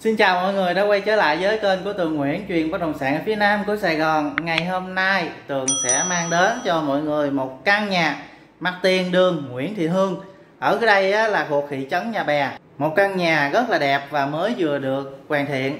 Xin chào mọi người đã quay trở lại với kênh của Tường Nguyễn, chuyện bất động sản ở phía nam của Sài Gòn. Ngày hôm nay Tường sẽ mang đến cho mọi người một căn nhà mặt tiền đường Nguyễn Thị Hương. Ở cái đây á, là thuộc thị trấn Nhà Bè. Một căn nhà rất là đẹp và mới vừa được hoàn thiện.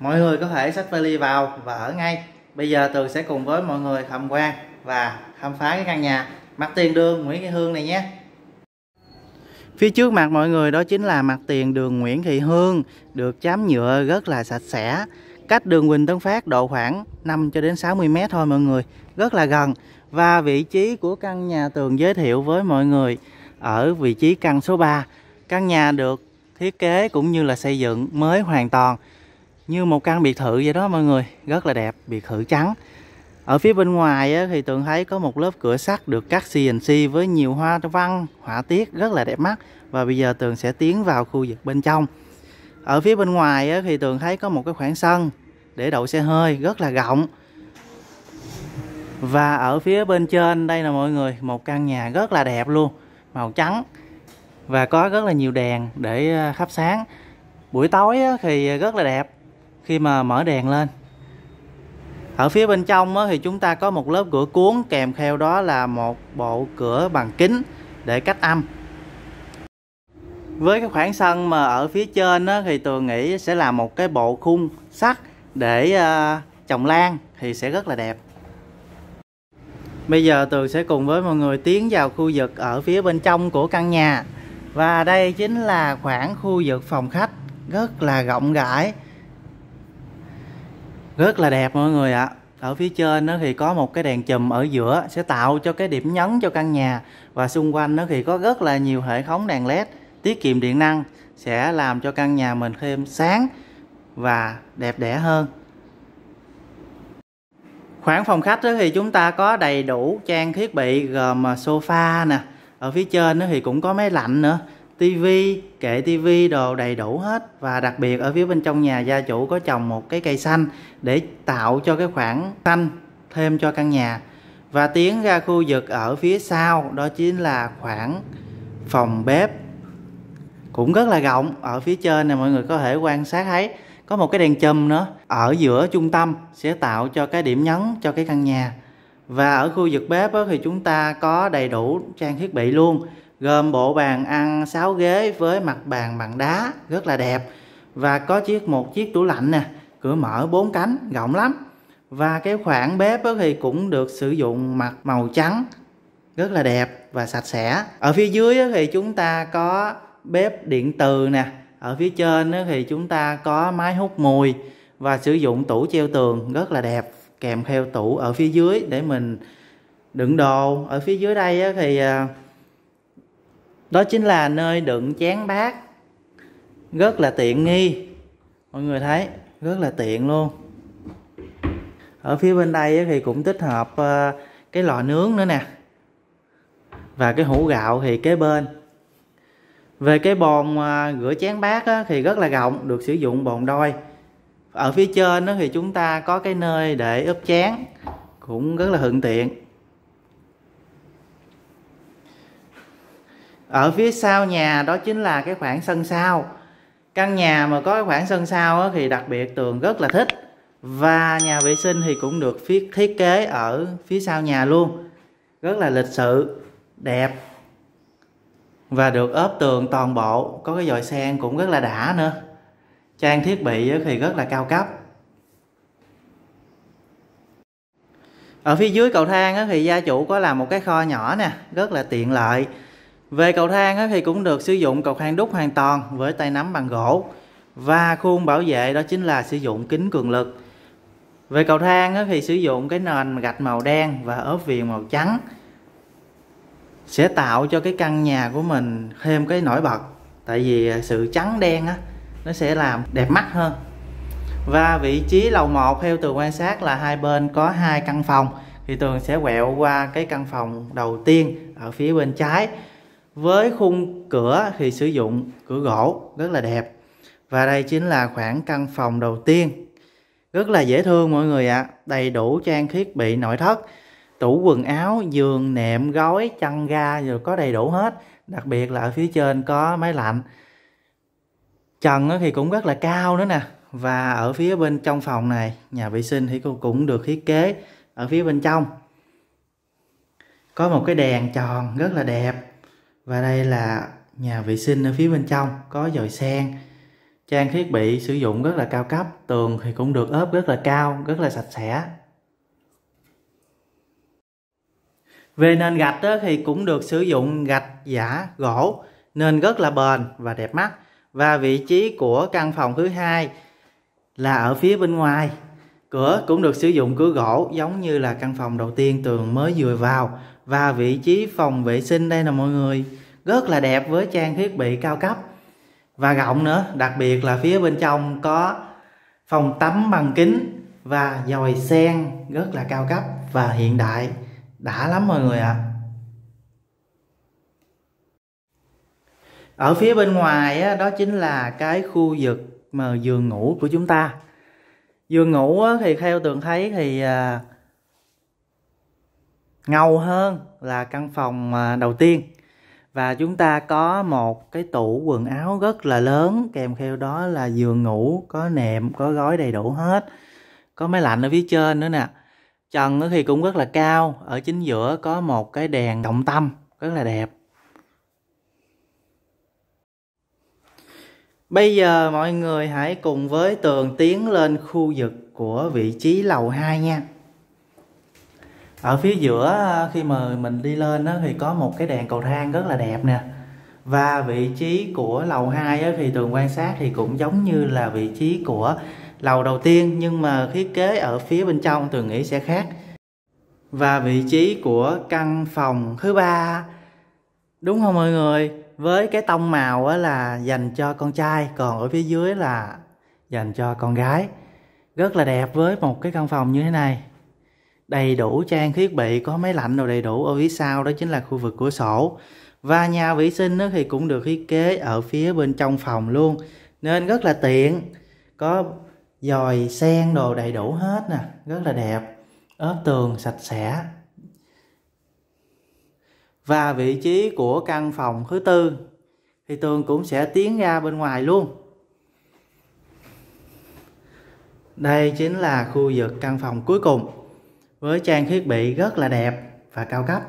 Mọi người có thể xách vali vào và ở ngay. Bây giờ Tường sẽ cùng với mọi người tham quan và khám phá cái căn nhà mặt tiền đường Nguyễn Thị Hương này nhé. Phía trước mặt mọi người đó chính là mặt tiền đường Nguyễn Thị Hương, được chám nhựa rất là sạch sẽ. Cách đường Huỳnh Tấn Phát độ khoảng 5 cho đến 60 mét thôi mọi người, rất là gần. Và vị trí của căn nhà Tường giới thiệu với mọi người ở vị trí căn số 3. Căn nhà được thiết kế cũng như là xây dựng mới hoàn toàn, như một căn biệt thự vậy đó mọi người, rất là đẹp, biệt thự trắng. Ở phía bên ngoài thì Tường thấy có một lớp cửa sắt được cắt CNC với nhiều hoa văn, họa tiết rất là đẹp mắt. Và bây giờ Tường sẽ tiến vào khu vực bên trong. Ở phía bên ngoài thì Tường thấy có một cái khoảng sân để đậu xe hơi rất là rộng. Và ở phía bên trên đây là mọi người, một căn nhà rất là đẹp luôn, màu trắng. Và có rất là nhiều đèn để thắp sáng. Buổi tối thì rất là đẹp khi mà mở đèn lên. Ở phía bên trong thì chúng ta có một lớp cửa cuốn, kèm theo đó là một bộ cửa bằng kính để cách âm. Với cái khoảng sân mà ở phía trên thì Tường nghĩ sẽ là một cái bộ khung sắt để trồng lan thì sẽ rất là đẹp. Bây giờ Tường sẽ cùng với mọi người tiến vào khu vực ở phía bên trong của căn nhà. Và đây chính là khoảng khu vực phòng khách rất là rộng rãi, rất là đẹp mọi người ạ. Ở phía trên nó thì có một cái đèn chùm ở giữa sẽ tạo cho cái điểm nhấn cho căn nhà. Và xung quanh nó thì có rất là nhiều hệ thống đèn LED tiết kiệm điện năng, sẽ làm cho căn nhà mình thêm sáng và đẹp đẽ hơn. Khoảng phòng khách đó thì chúng ta có đầy đủ trang thiết bị gồm sofa nè. Ở phía trên nó thì cũng có máy lạnh nữa, tivi, kệ tivi, đồ đầy đủ hết. Và đặc biệt ở phía bên trong nhà, gia chủ có trồng một cái cây xanh để tạo cho cái khoảng xanh thêm cho căn nhà. Và tiến ra khu vực ở phía sau đó chính là khoảng phòng bếp, cũng rất là rộng. Ở phía trên này mọi người có thể quan sát thấy có một cái đèn chùm nữa ở giữa trung tâm sẽ tạo cho cái điểm nhấn cho cái căn nhà. Và ở khu vực bếp thì chúng ta có đầy đủ trang thiết bị luôn, gồm bộ bàn ăn 6 ghế với mặt bàn bằng đá rất là đẹp. Và có một chiếc tủ lạnh nè, cửa mở 4 cánh, rộng lắm. Và cái khoảng bếp thì cũng được sử dụng mặt màu trắng, rất là đẹp và sạch sẽ. Ở phía dưới thì chúng ta có bếp điện từ nè. Ở phía trên thì chúng ta có máy hút mùi và sử dụng tủ treo tường rất là đẹp, kèm theo tủ ở phía dưới để mình đựng đồ. Ở phía dưới đây thì đó chính là nơi đựng chén bát, rất là tiện nghi. Mọi người thấy rất là tiện luôn. Ở phía bên đây thì cũng tích hợp cái lò nướng nữa nè, và cái hũ gạo thì kế bên. Về cái bồn rửa chén bát thì rất là rộng, được sử dụng bồn đôi. Ở phía trên thì chúng ta có cái nơi để ướp chén, cũng rất là thuận tiện. Ở phía sau nhà đó chính là cái khoảng sân sau. Căn nhà mà có cái khoảng sân sau thì đặc biệt Tường rất là thích. Và nhà vệ sinh thì cũng được thiết kế ở phía sau nhà luôn, rất là lịch sự, đẹp, và được ốp tường toàn bộ. Có cái vòi sen cũng rất là đã nữa. Trang thiết bị thì rất là cao cấp. Ở phía dưới cầu thang thì gia chủ có làm một cái kho nhỏ nè, rất là tiện lợi. Về cầu thang thì cũng được sử dụng cầu thang đúc hoàn toàn với tay nắm bằng gỗ. Và khuôn bảo vệ đó chính là sử dụng kính cường lực. Về cầu thang thì sử dụng cái nền gạch màu đen và ốp viền màu trắng, sẽ tạo cho cái căn nhà của mình thêm cái nổi bật. Tại vì sự trắng đen nó sẽ làm đẹp mắt hơn. Và vị trí lầu 1 theo Tường quan sát là hai bên có hai căn phòng. Thì Tường sẽ quẹo qua cái căn phòng đầu tiên ở phía bên trái. Với khung cửa thì sử dụng cửa gỗ rất là đẹp. Và đây chính là khoảng căn phòng đầu tiên, rất là dễ thương mọi người ạ. Đầy đủ trang thiết bị nội thất, tủ quần áo, giường, nệm, gói, chăn ga, rồi có đầy đủ hết. Đặc biệt là ở phía trên có máy lạnh. Trần thì cũng rất là cao nữa nè. Và ở phía bên trong phòng này, nhà vệ sinh thì cũng được thiết kế ở phía bên trong. Có một cái đèn tròn rất là đẹp. Và đây là nhà vệ sinh ở phía bên trong, có dòi sen. Trang thiết bị sử dụng rất là cao cấp, tường thì cũng được ốp rất là cao, rất là sạch sẽ. Về nền gạch thì cũng được sử dụng gạch giả gỗ, nên rất là bền và đẹp mắt. Và vị trí của căn phòng thứ hai là ở phía bên ngoài. Cửa cũng được sử dụng cửa gỗ giống như là căn phòng đầu tiên Tường mới vừa vào. Và vị trí phòng vệ sinh đây là mọi người, rất là đẹp với trang thiết bị cao cấp và rộng nữa. Đặc biệt là phía bên trong có phòng tắm bằng kính và dòi sen rất là cao cấp và hiện đại. Đã lắm mọi người ạ. Ở phía bên ngoài đó chính là cái khu vực mà giường ngủ của chúng ta. Giường ngủ thì theo Tường thấy thì ngầu hơn là căn phòng đầu tiên. Và chúng ta có một cái tủ quần áo rất là lớn, kèm theo đó là giường ngủ, có nệm, có gói đầy đủ hết. Có máy lạnh ở phía trên nữa nè. Trần thì cũng rất là cao, ở chính giữa có một cái đèn trọng tâm rất là đẹp. Bây giờ mọi người hãy cùng với Tường tiến lên khu vực của vị trí lầu 2 nha. Ở phía giữa khi mà mình đi lên thì có một cái đèn cầu thang rất là đẹp nè. Và vị trí của lầu 2 thì Tường quan sát thì cũng giống như là vị trí của lầu đầu tiên, nhưng mà thiết kế ở phía bên trong Tường nghĩ sẽ khác. Và vị trí của căn phòng thứ ba, đúng không mọi người? Với cái tông màu là dành cho con trai, còn ở phía dưới là dành cho con gái. Rất là đẹp với một cái căn phòng như thế này. Đầy đủ trang thiết bị, có máy lạnh đồ đầy đủ. Ở phía sau đó chính là khu vực cửa sổ. Và nhà vệ sinh thì cũng được thiết kế ở phía bên trong phòng luôn, nên rất là tiện. Có dòi sen đồ đầy đủ hết nè, rất là đẹp. Ốp tường sạch sẽ. Và vị trí của căn phòng thứ tư thì Tường cũng sẽ tiến ra bên ngoài luôn. Đây chính là khu vực căn phòng cuối cùng, với trang thiết bị rất là đẹp và cao cấp.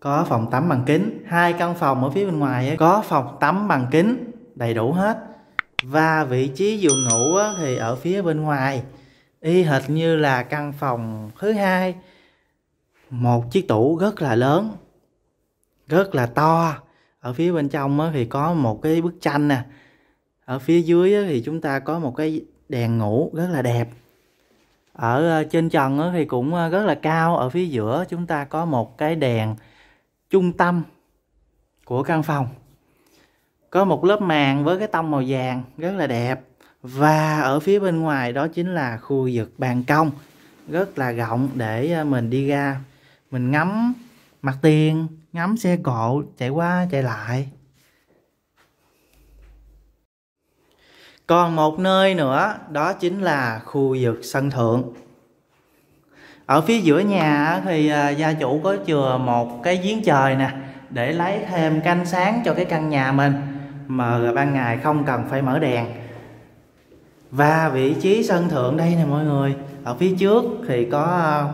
Có phòng tắm bằng kính. Hai căn phòng ở phía bên ngoài ấy, có phòng tắm bằng kính đầy đủ hết. Và vị trí giường ngủ thì ở phía bên ngoài, y hệt như là căn phòng thứ hai. Một chiếc tủ rất là lớn, rất là to. Ở phía bên trong thì có một cái bức tranh nè. Ở phía dưới thì chúng ta có một cái đèn ngủ rất là đẹp. Ở trên trần thì cũng rất là cao. Ở phía giữa chúng ta có một cái đèn trung tâm của căn phòng. Có một lớp màn với cái tông màu vàng rất là đẹp. Và ở phía bên ngoài đó chính là khu vực ban công, rất là rộng để mình đi ra, mình ngắm mặt tiền, ngắm xe cộ chạy qua chạy lại. Còn một nơi nữa đó chính là khu vực sân thượng. Ở phía giữa nhà thì gia chủ có chừa một cái giếng trời nè, để lấy thêm cái ánh sáng cho cái căn nhà mình, mà ban ngày không cần phải mở đèn. Và vị trí sân thượng đây nè mọi người. Ở phía trước thì có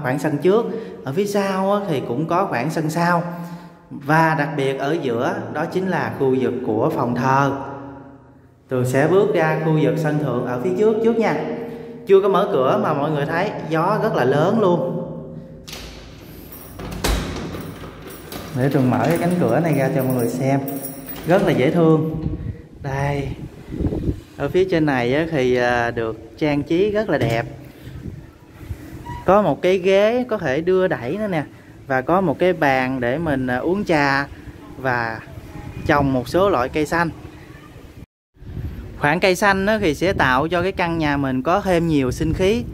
khoảng sân trước, ở phía sau thì cũng có khoảng sân sau. Và đặc biệt ở giữa đó chính là khu vực của phòng thờ. Tường sẽ bước ra khu vực sân thượng ở phía trước trước nha. Chưa có mở cửa mà mọi người thấy gió rất là lớn luôn. Để Tường mở cái cánh cửa này ra cho mọi người xem. Rất là dễ thương. Đây, ở phía trên này thì được trang trí rất là đẹp. Có một cái ghế có thể đưa đẩy nữa nè. Và có một cái bàn để mình uống trà và trồng một số loại cây xanh. Khoảng cây xanh thì sẽ tạo cho cái căn nhà mình có thêm nhiều sinh khí.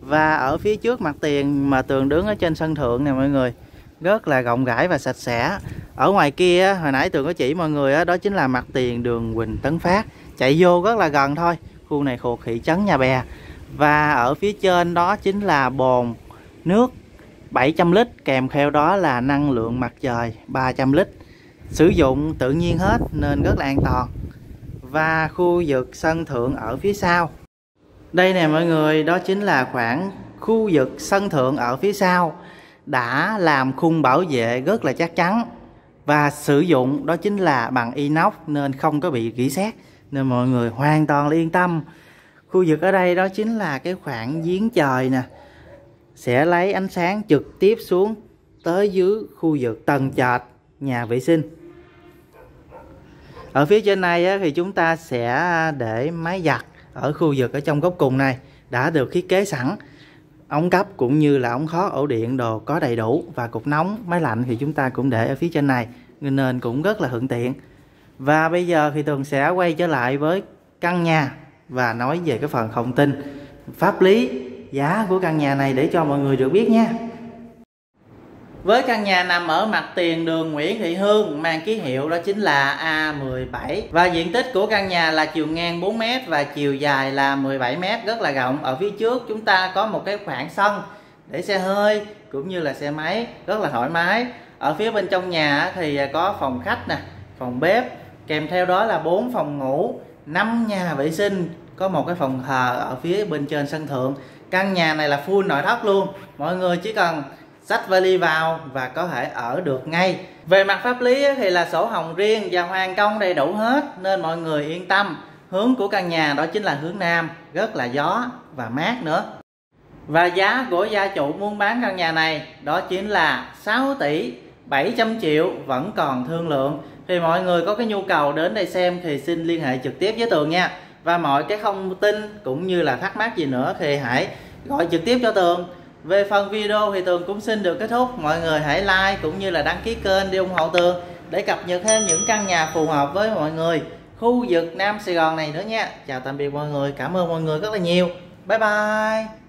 Và ở phía trước mặt tiền mà Tường đứng ở trên sân thượng nè mọi người, rất là rộng rãi và sạch sẽ. Ở ngoài kia hồi nãy Tường có chỉ mọi người đó chính là mặt tiền đường Huỳnh Tấn Phát, chạy vô rất là gần thôi. Khu này thuộc thị trấn Nhà Bè. Và ở phía trên đó chính là bồn nước 700 lít, kèm theo đó là năng lượng mặt trời 300 lít. Sử dụng tự nhiên hết nên rất là an toàn. và khu vực sân thượng ở phía sau. Đây nè mọi người, đó chính là khoảng khu vực sân thượng ở phía sau đã làm khung bảo vệ rất là chắc chắn và sử dụng đó chính là bằng inox nên không có bị rỉ sét, nên mọi người hoàn toàn là yên tâm. Khu vực ở đây đó chính là cái khoảng giếng trời nè, sẽ lấy ánh sáng trực tiếp xuống tới dưới khu vực tầng trệt nhà vệ sinh. Ở phía trên này thì chúng ta sẽ để máy giặt ở khu vực ở trong góc cùng này đã được thiết kế sẵn. Ống cấp cũng như là ống khóa, ổ điện đồ có đầy đủ, và cục nóng, máy lạnh thì chúng ta cũng để ở phía trên này nên cũng rất là thuận tiện. Và bây giờ thì Tường sẽ quay trở lại với căn nhà và nói về cái phần thông tin pháp lý, giá của căn nhà này để cho mọi người được biết nha. Với căn nhà nằm ở mặt tiền đường Nguyễn Thị Hương, mang ký hiệu đó chính là A17, và diện tích của căn nhà là chiều ngang 4m và chiều dài là 17m, rất là rộng. Ở phía trước chúng ta có một cái khoảng sân để xe hơi cũng như là xe máy, rất là thoải mái. Ở phía bên trong nhà thì có phòng khách nè, phòng bếp, kèm theo đó là 4 phòng ngủ, 5 nhà vệ sinh, có một cái phòng thờ ở phía bên trên sân thượng. Căn nhà này là full nội thất luôn, mọi người chỉ cần xách vali vào và có thể ở được ngay. Về mặt pháp lý thì là sổ hồng riêng và hoàn công đầy đủ hết nên mọi người yên tâm. Hướng của căn nhà đó chính là hướng Nam, rất là gió và mát nữa. Và giá của gia chủ muốn bán căn nhà này đó chính là 6 tỷ 700 triệu, vẫn còn thương lượng. Thì mọi người có cái nhu cầu đến đây xem thì xin liên hệ trực tiếp với Tường nha. Và mọi cái thông tin cũng như là thắc mắc gì nữa thì hãy gọi trực tiếp cho Tường. Về phần video thì Tường cũng xin được kết thúc. Mọi người hãy like cũng như là đăng ký kênh để ủng hộ Tường, để cập nhật thêm những căn nhà phù hợp với mọi người khu vực Nam Sài Gòn này nữa nha. Chào tạm biệt mọi người, cảm ơn mọi người rất là nhiều. Bye bye.